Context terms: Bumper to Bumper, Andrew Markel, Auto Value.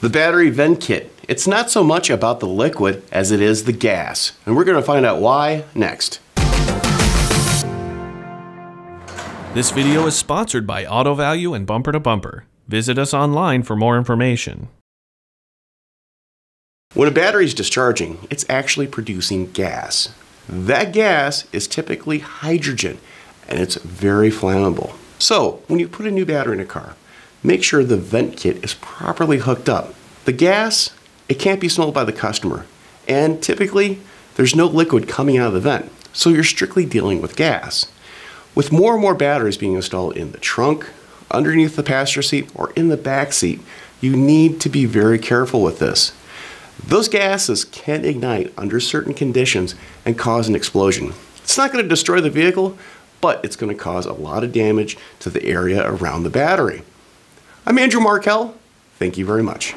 The battery vent kit. It's not so much about the liquid as it is the gas, and we're going to find out why next. This video is sponsored by Auto Value and Bumper to Bumper. Visit us online for more information. When a battery is discharging, it's actually producing gas. That gas is typically hydrogen, and it's very flammable. So when you put a new battery in a car, make sure the vent kit is properly hooked up. The gas, it can't be smelled by the customer, and typically there's no liquid coming out of the vent, so you're strictly dealing with gas. With more and more batteries being installed in the trunk, underneath the passenger seat, or in the back seat, you need to be very careful with this. Those gases can ignite under certain conditions and cause an explosion. It's not going to destroy the vehicle, but it's going to cause a lot of damage to the area around the battery. I'm Andrew Markel. Thank you very much.